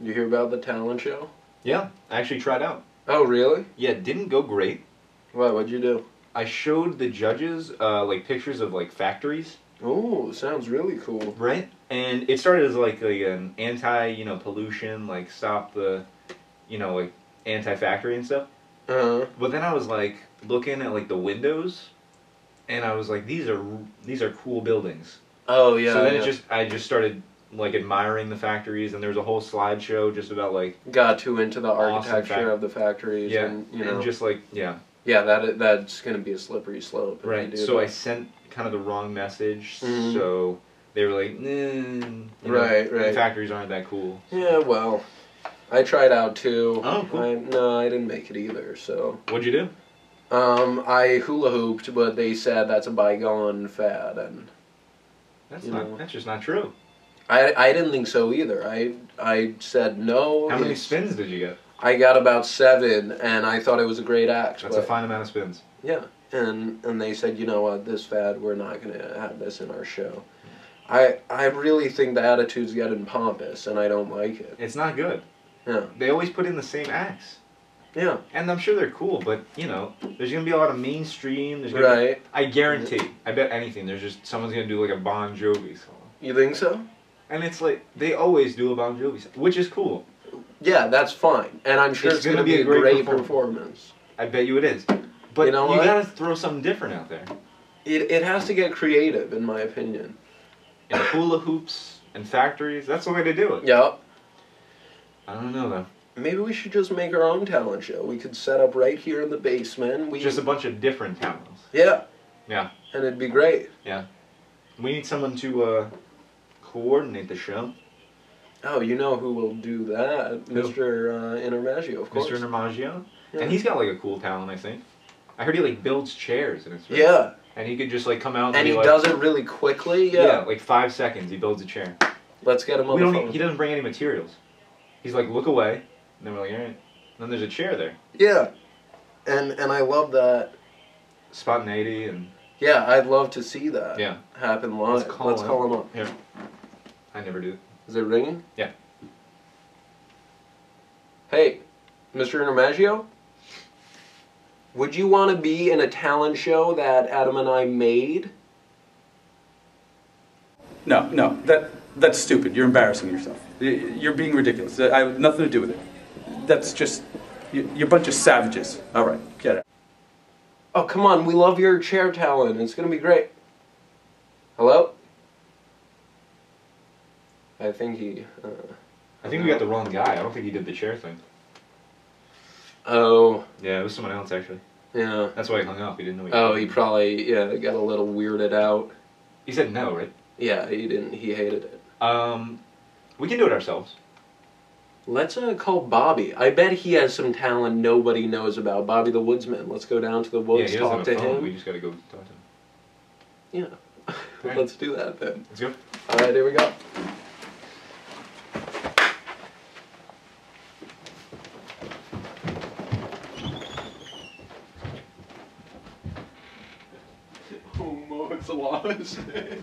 You hear about the talent show? Yeah, I actually tried out. Oh, really? Yeah, it didn't go great. Why? What'd you do? I showed the judges like pictures of like factories. Oh, sounds really cool. Right? And it started as like an anti, you know, pollution, like stop the, you know, like anti-factory and stuff. Uh-huh. But then I was like looking at like the windows, and I was like, these are cool buildings. Oh yeah. So then I just started like admiring the factories, and there was a whole slideshow just about like got too into the architecture awesome of the factories. Yeah. And, you know, and just like yeah. Yeah, that's gonna be a slippery slope. Right. Do so that. I sent kind of the wrong message. Mm-hmm. So they were like, right. The factories aren't that cool. So. Yeah. Well. I tried out too. Oh, cool. No, I didn't make it either, so... What'd you do? I hula-hooped, but they said that's a bygone fad, and... That's just not true. I didn't think so either. I said no. How many spins did you get? I got about 7, and I thought it was a great act. That's a fine amount of spins. Yeah, and they said, you know what, this fad, we're not going to have this in our show. I really think the attitude's getting pompous, and I don't like it. It's not good. Yeah. They always put in the same acts. Yeah. And I'm sure they're cool, but, you know, there's going to be a lot of mainstream. There's gonna right. Be, I guarantee. I bet anything. There's just someone's going to do, like, a Bon Jovi song. You think so? And it's like, they always do a Bon Jovi song, which is cool. Yeah, that's fine. And I'm sure it's going to be a great performance. I bet you it is. But you know what? You got to throw something different out there. It has to get creative, in my opinion. And hula hoops and factories, that's the way to do it. Yep. I don't know, though. Maybe we should just make our own talent show. We could set up right here in the basement. Just a bunch of different talents. Yeah. Yeah. And it'd be great. Yeah. We need someone to coordinate the show. Oh, you know who will do that? Who? Mr. Intermaggio, of course. Mr. Intermaggio? Yeah. And he's got, like, a cool talent, I think. I heard he, like, builds chairs. And it's really yeah. And he could just, like, come out and he does it really quickly? Yeah. Yeah, like 5 seconds. He builds a chair. Let's get him on the phone. He doesn't bring any materials. He's like, look away, and then we're like, all right. And then there's a chair there. Yeah, and I love that spontaneity and. Yeah, I'd love to see that. Yeah. Happen live. Let's call him up. Here. I never do. Is it ringing? Yeah. Hey, Mr. Intermaggio, would you want to be in a talent show that Adam and I made? No, that's stupid. You're embarrassing yourself. You're being ridiculous. I have nothing to do with it. That's just... You're a bunch of savages. All right, get it. Oh, come on. We love your chair talent. It's going to be great. Hello? I think he... I think we got the wrong guy. I don't think he did the chair thing. Oh. Yeah, it was someone else, actually. Yeah. That's why he hung up. He didn't know he... Oh, he probably got a little weirded out. He said no, right? Yeah, he didn't. He hated it. We can do it ourselves. Let's call Bobby. I bet he has some talent nobody knows about. Bobby the Woodsman. Let's go down to the woods, talk to him. We just gotta go talk to him. Yeah. Right. Let's do that then. Let's go. Alright, here we go. Oh, Mo, it's a lot of shit.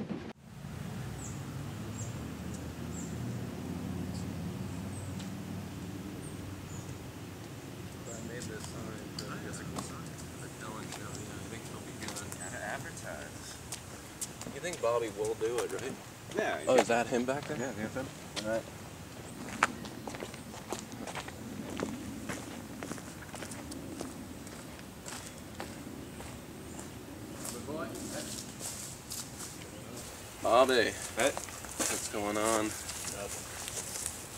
I think Bobby will do it, right? Yeah. Oh, is that him back there? Yeah, that's him. All right. Good boy. Bobby. Hey. What's going on? Nothing.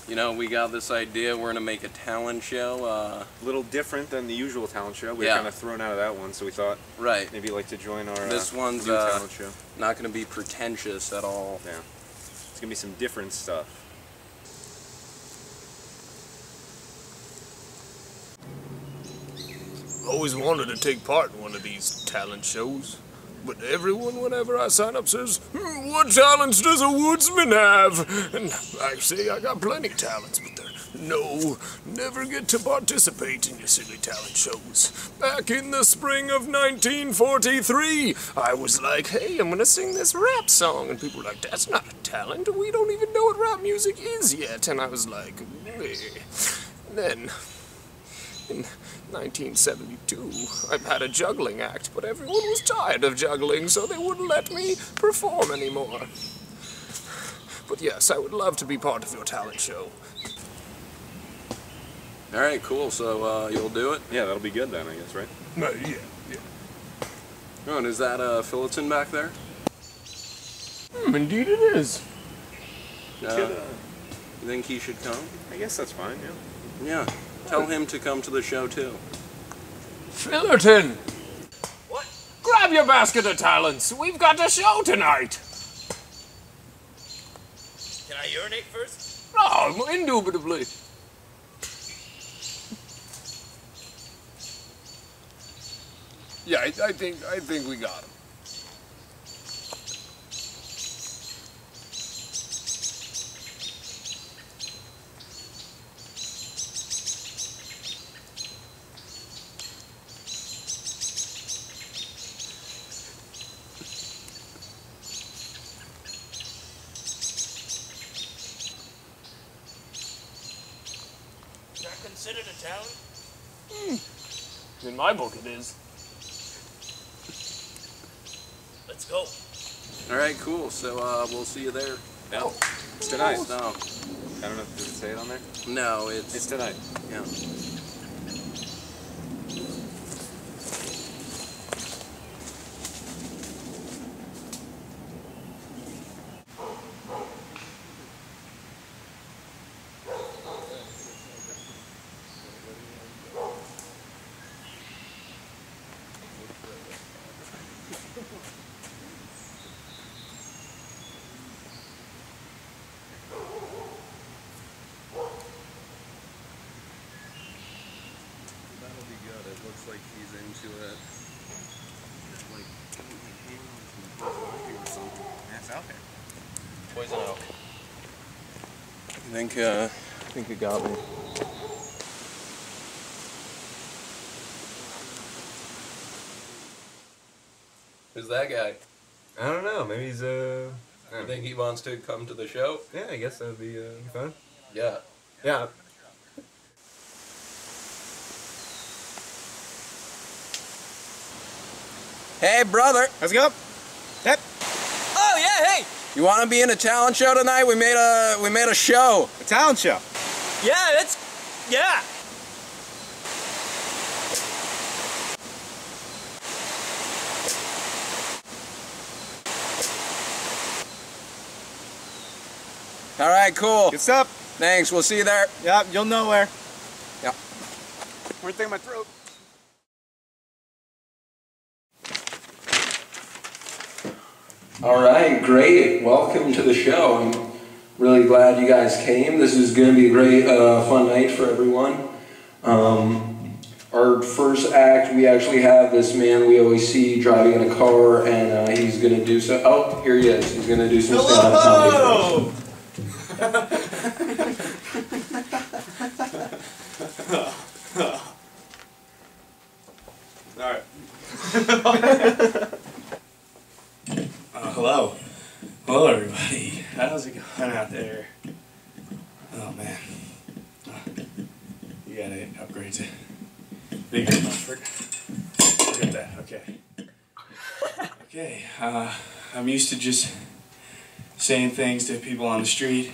You know, we got this idea. We're gonna make a talent show. A little different than the usual talent show. We were kind of thrown out of that one, so we thought right maybe you'd like to join our this one's new talent show. Not going to be pretentious at all. Yeah. It's going to be some different stuff. Always wanted to take part in one of these talent shows, but everyone whenever I sign up says, what talents does a woodsman have? And I say I got plenty of talents, but no, never get to participate in your silly talent shows. Back in the spring of 1943, I was like, hey, I'm gonna sing this rap song. And people were like, that's not a talent. We don't even know what rap music is yet. And I was like, And then, in 1972, I had a juggling act, but everyone was tired of juggling, so they wouldn't let me perform anymore. But yes, I would love to be part of your talent show. All right, cool. So you'll do it? Yeah, that'll be good then, I guess, right? Yeah. Oh, and is that Phillotson back there? Indeed it is. You think he should come? I guess that's fine, yeah. Yeah. Tell him to come to the show, too. Phillotson! What? Grab your basket of talents. We've got a show tonight. Can I urinate first? Oh, indubitably. Yeah, I think we got him. Is that considered a talent? In my book, it is. Let's go. All right, cool. So we'll see you there. No, it's tonight. No, I don't know if it say it on there. No, it's tonight. Yeah. Like he's into it. Like, or something. That's out there. Poison oak. I think you got me. Who's that guy? I don't know. Maybe he's I think he wants to come to the show. Yeah, I guess that'd be fun. Yeah. Yeah. Hey, brother. How's it going? Yep. Oh, yeah, hey. You want to be in a talent show tonight? We made a show. A talent show? Yeah, that's... yeah. All right, cool. Good stuff. Thanks, we'll see you there. Yep, you'll know where. Yep. Weird thing in my throat. All right, great. Welcome to the show. I'm really glad you guys came. This is going to be a great, fun night for everyone. Our first act, we actually have this man we always see driving in a car, and he's going to do so. Oh, here he is. He's going to do some stand-up comedy first. All right. Hello. Hello, everybody. How's it going out there? Oh, man. You gotta upgrade to bigger comfort. Look at that. Okay. Okay. I'm used to just saying things to people on the street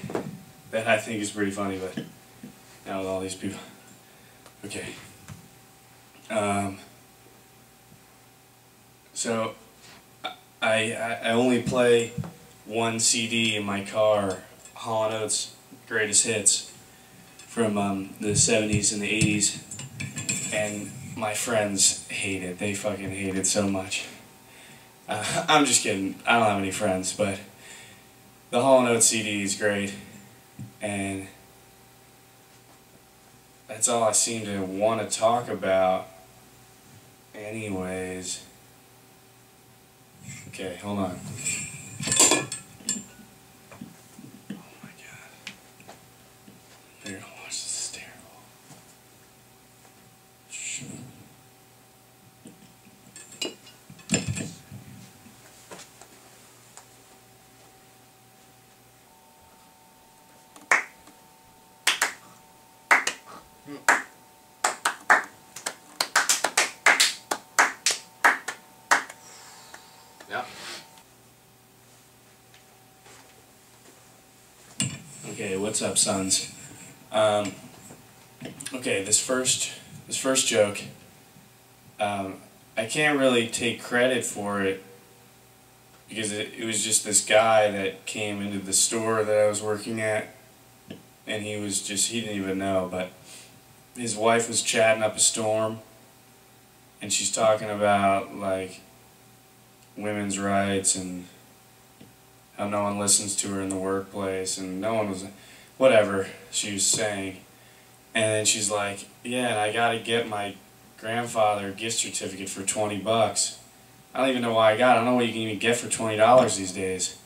that I think is pretty funny, but now with all these people. Okay. So... I only play one CD in my car, Hall & Oates' Greatest Hits from the 70s and the 80s, and my friends hate it. They fucking hate it so much. I'm just kidding. I don't have any friends, but the Hall & Oates CD is great, and that's all I seem to want to talk about anyways. Okay, hold on. Oh my god. They're gonna watch this, is terrible. Okay, what's up, sons? Okay, this first joke, I can't really take credit for it because it was just this guy that came into the store that I was working at, and he didn't even know, but his wife was chatting up a storm, and she's talking about, like, women's rights and how no one listens to her in the workplace, and no one was, whatever she was saying. And then she's like, yeah, and I gotta get my grandfather a gift certificate for $20. I don't even know why I don't know what you can even get for $20 these days.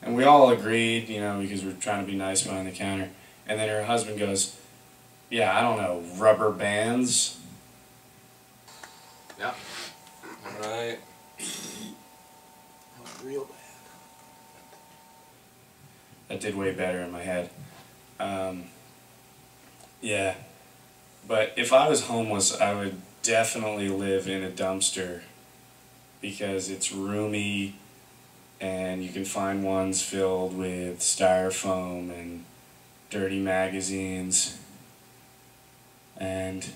And we all agreed, you know, because we're trying to be nice behind the counter. And then her husband goes, yeah, I don't know, rubber bands? Yeah. All right. That was real bad. That did way better in my head. Yeah. But if I was homeless, I would definitely live in a dumpster because it's roomy and you can find ones filled with styrofoam and dirty magazines. And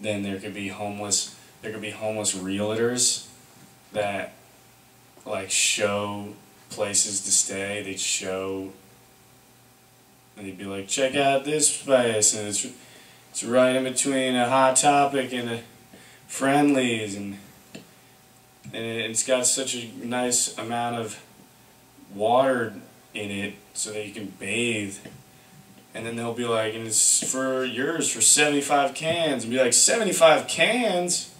then there could be homeless realtors that like show places to stay. They'd show, and they'd be like, check out this place, and it's right in between a Hot Topic and a Friendlies, and it's got such a nice amount of water in it so that you can bathe. And then they'll be like, and it's for yours for 75 cans. And be like, 75 cans?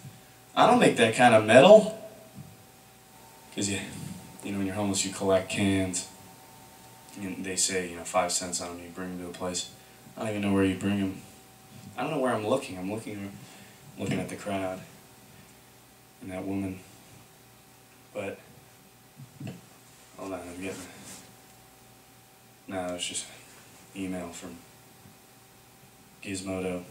I don't make that kind of metal. Because, you know, when you're homeless, you collect cans. And they say, you know, 5 cents on them, you bring them to a place. I don't even know where you bring them. I don't know where I'm looking. I'm looking at the crowd. And that woman. But, hold on, I'm getting... No, it's just... email from Gizmodo.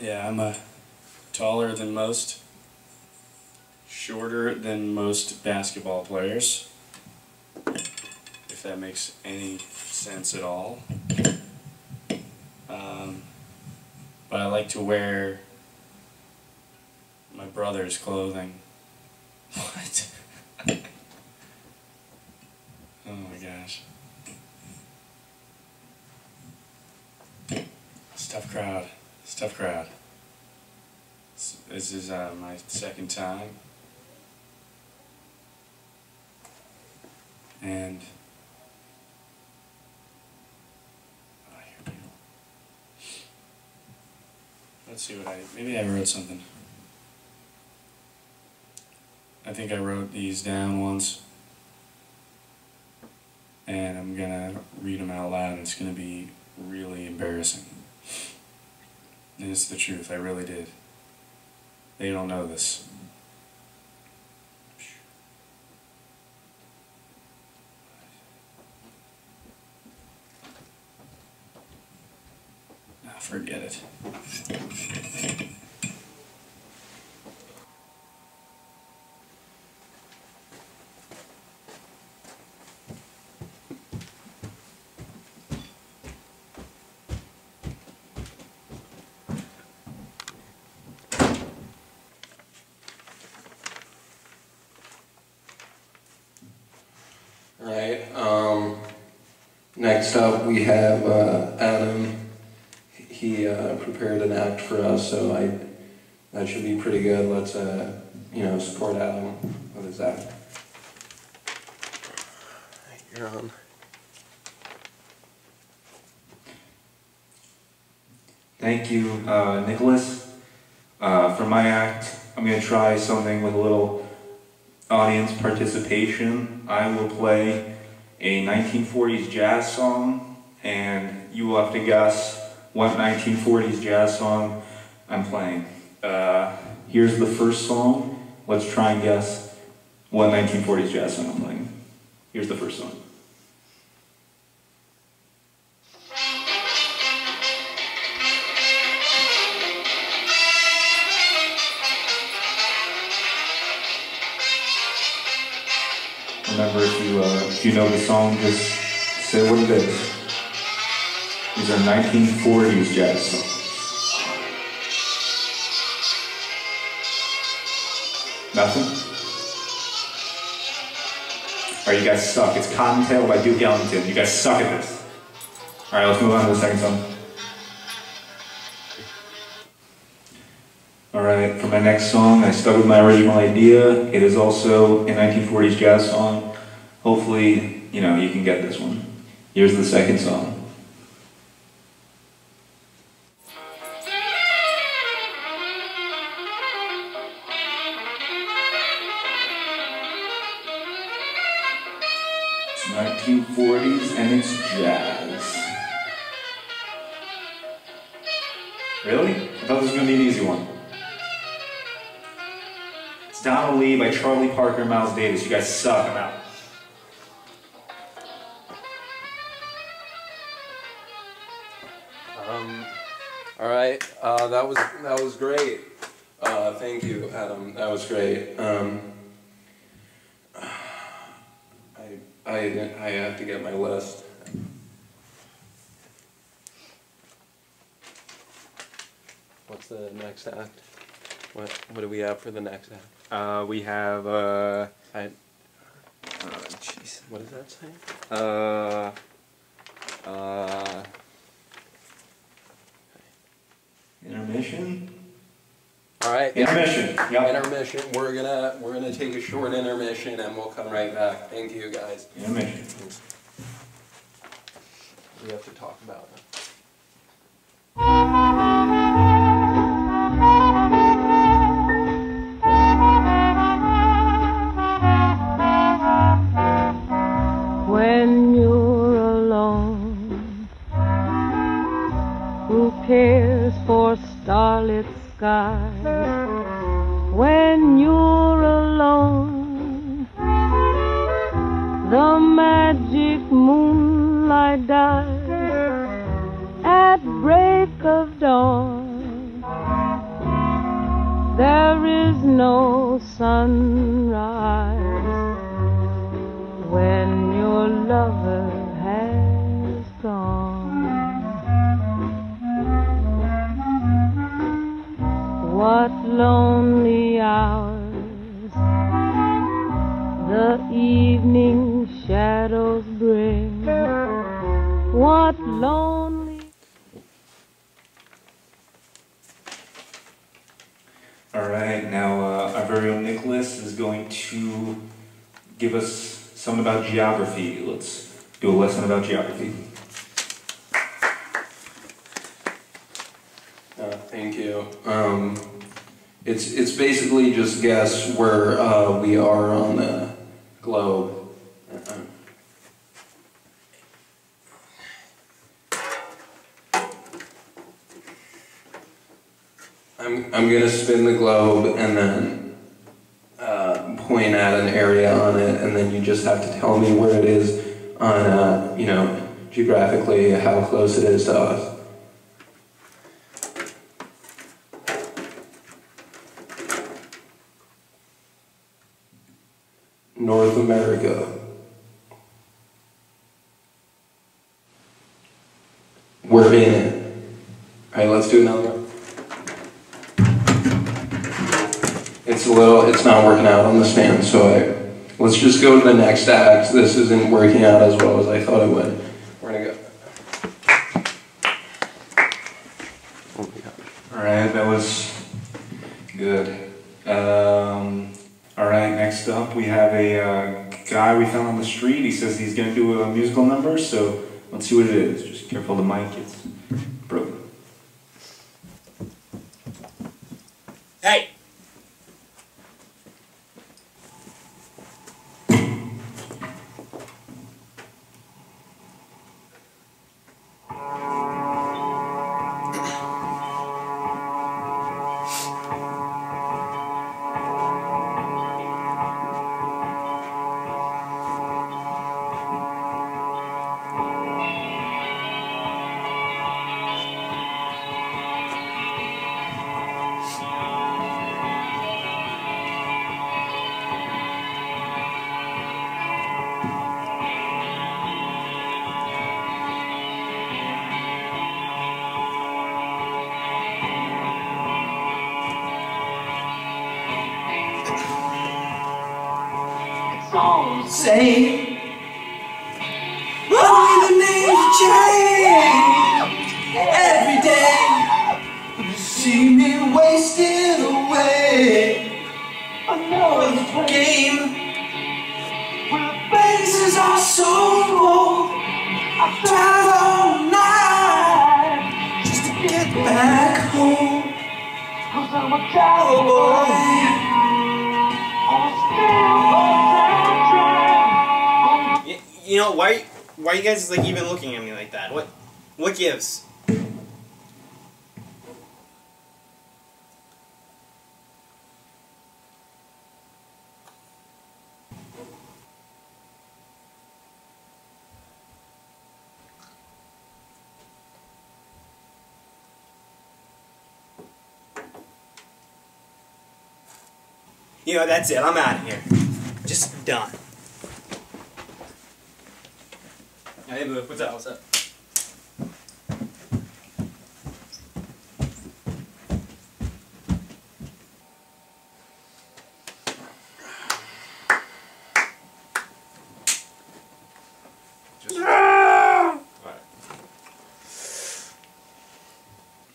Yeah, I'm taller than most, shorter than most basketball players, if that makes any sense at all. But I like to wear my brother's clothing. What? Oh my gosh. It's a tough crowd. It's a tough crowd. This is my second time. And... let's see what maybe I wrote something. I think I wrote these down once. And I'm gonna read them out loud, and it's gonna be really embarrassing. And it's the truth, I really did. They don't know this. Forget it. All right. Next up, we have Adam. He prepared an act for us, so that should be pretty good. Let's you know, support Adam with his act. You're on. Thank you, Nicholas. For my act, I'm going to try something with a little audience participation. I will play a 1940s jazz song, and you will have to guess what 1940s jazz song I'm playing. Here's the first song. Let's try and guess what 1940s jazz song I'm playing. Here's the first song. remember if you know the song, just say what it is. These are 1940s jazz songs. Nothing? Alright, you guys suck. It's Cottontail by Duke Ellington. You guys suck at this. Alright, let's move on to the second song. Alright, for my next song, I stuck with my original idea. It is also a 1940s jazz song. Hopefully, you know, you can get this one. Here's the second song. It's 1940s and it's jazz. Really? I thought this was going to be an easy one. Donna Lee by Charlie Parker and Miles Davis. You guys suck. I'm out. All right. That was great. Thank you, Adam. That was great. I have to get my list. What's the next act? What do we have for the next act? We have, jeez, what does that say? Intermission? Alright. Intermission. Yep. Intermission. We're gonna take a short intermission and we'll come right back. Thank you guys. Intermission. We have to talk about it. Cares for starlit skies when you're alone. The magic moonlight dies at break of dawn. There is no sunrise when your lover has gone. What lonely hours the evening shadows bring. What lonely... Alright, now our very own Nicholas is going to give us some about geography. Let's do a lesson about geography. Thank you. It's basically just guess where we are on the globe. I'm gonna spin the globe and then point at an area on it, and then you just have to tell me where it is on you know, geographically, how close it is to us. North America. We're in it. Alright, let's do another one. It's not working out on the stand, so let's just go to the next act. This isn't working out as well as I thought it would. We're gonna go. Oh my God. Alright, that was good. Alright, next up we have a guy we found on the street. He says he's going to do a musical number, so let's see what it is. Just careful, the mic, it's broken. Hey! Say, only the names change every day. You see me wasted away. Another game where the faces are so old. I drive all night just to get back home. 'Cause I'm a cowboy. You know, why are you guys like even looking at me like that? What gives? You know, that's it. I'm out of here. Just done. Hey, Boo, what's up? What's up? Just... Ah! All right.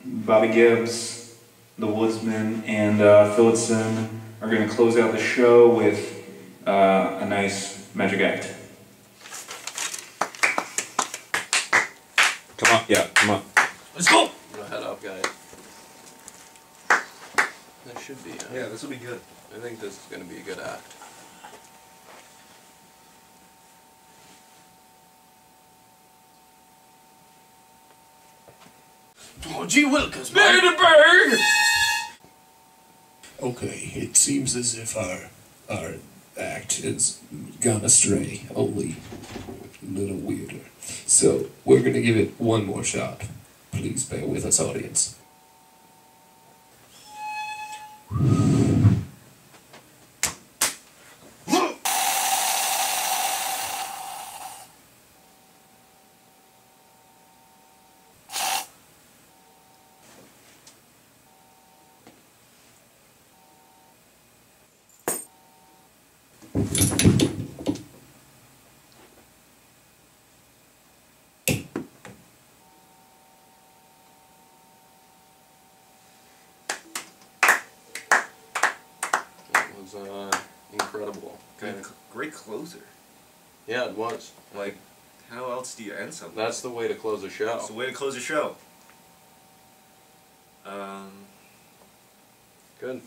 Bobby Gibbs, The Woodsman, and Phillotson are going to close out the show with a nice magic act. Come on, yeah, come on. Let's go! I'm gonna head up, guys. That should be it. Yeah, this will be good. I think this is gonna be a good act. Oh, gee Wilkins, Bilderberg! Okay, it seems as if our act has gone astray, only a little weirder. So, we're going to give it one more shot. Please bear with us, audience. Incredible. Great closer. Yeah, it was. Like, how else do you end something? That's the way to close a show. That's the way to close a show. Good.